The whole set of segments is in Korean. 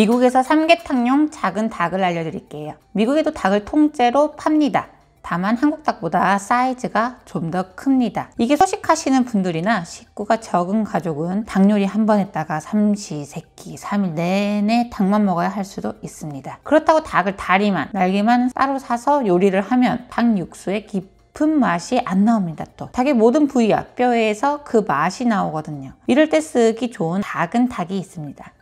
미국에서 삼계탕용 작은 닭을 알려드릴게요. 미국에도 닭을 통째로 팝니다. 다만 한국 닭보다 사이즈가 좀 더 큽니다. 이게 소식하시는 분들이나 식구가 적은 가족은 닭 요리 한 번 했다가 삼시세끼 3일 내내 닭만 먹어야 할 수도 있습니다. 그렇다고 닭을 다리만, 날개만 따로 사서 요리를 하면 닭 육수에 깊은 맛이 안 나옵니다. 또 닭의 모든 부위와 뼈에서 그 맛이 나오거든요. 이럴 때 쓰기 좋은 작은 닭이 있습니다.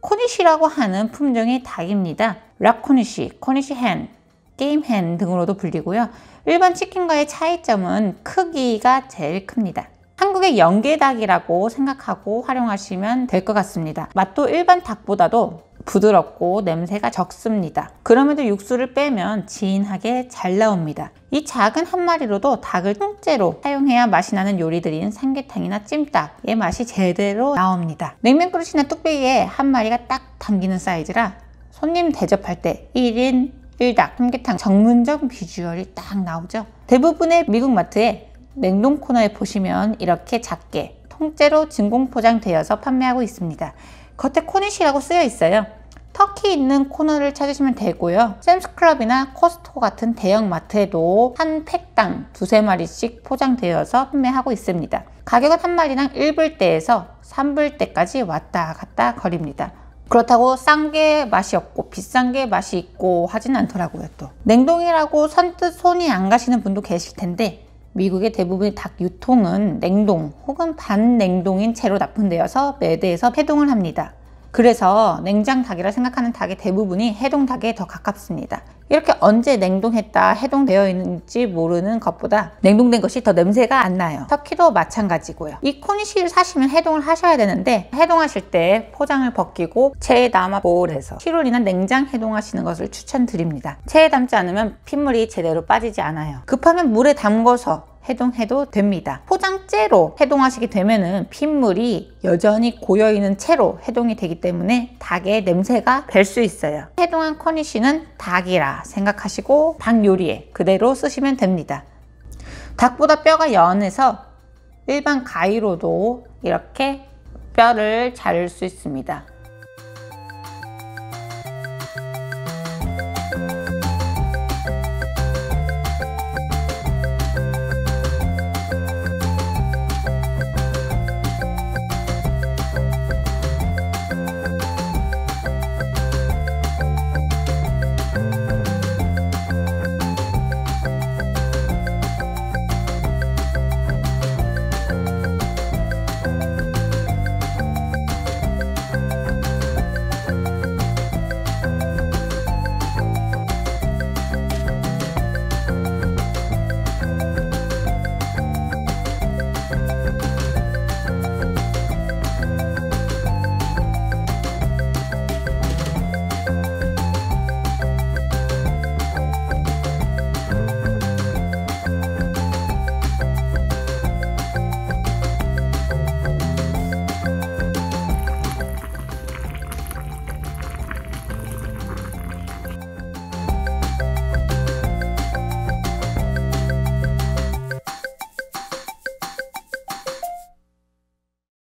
코니시라고 하는 품종의 닭입니다. 락 코니시, 코니시 hen, 게임 hen 등으로도 불리고요. 일반 치킨과의 차이점은 크기가 제일 큽니다. 한국의 연계닭이라고 생각하고 활용하시면 될 것 같습니다. 맛도 일반 닭보다도 부드럽고 냄새가 적습니다. 그럼에도 육수를 빼면 진하게 잘 나옵니다. 이 작은 한 마리로도 닭을 통째로 사용해야 맛이 나는 요리들인 삼계탕이나 찜닭의 맛이 제대로 나옵니다. 냉면 그릇이나 뚝배기에 한 마리가 딱 담기는 사이즈라 손님 대접할 때 1인 1닭 삼계탕 전문점 비주얼이 딱 나오죠. 대부분의 미국 마트에 냉동 코너에 보시면 이렇게 작게 통째로 진공 포장되어서 판매하고 있습니다. 겉에 코니시라고 쓰여 있어요. 터키 있는 코너를 찾으시면 되고요. 샘스클럽이나 코스트코 같은 대형 마트에도 한 팩당 두세 마리씩 포장되어서 판매하고 있습니다. 가격은 한 마리당 1불대에서 3불대까지 왔다 갔다 거립니다. 그렇다고 싼 게 맛이 없고 비싼 게 맛이 있고 하진 않더라고요. 또 냉동이라고 선뜻 손이 안 가시는 분도 계실 텐데 미국의 대부분의 닭 유통은 냉동 혹은 반냉동인 채로 납품되어서 매대에서 해동을 합니다. 그래서 냉장 닭이라 생각하는 닭의 대부분이 해동 닭에 더 가깝습니다. 이렇게 언제 냉동했다 해동되어 있는지 모르는 것보다 냉동된 것이 더 냄새가 안 나요. 터키도 마찬가지고요. 이 코니시를 사시면 해동을 하셔야 되는데 해동하실 때 포장을 벗기고 체에 담아 보관해서 7월이나 냉장 해동하시는 것을 추천드립니다. 체에 담지 않으면 핏물이 제대로 빠지지 않아요. 급하면 물에 담궈서 해동해도 됩니다. 포장째로 해동하시게 되면은 핏물이 여전히 고여있는 채로 해동이 되기 때문에 닭의 냄새가 밸 수 있어요. 해동한 코니시는 닭이라 생각하시고 닭 요리에 그대로 쓰시면 됩니다. 닭보다 뼈가 연해서 일반 가위로도 이렇게 뼈를 자를 수 있습니다.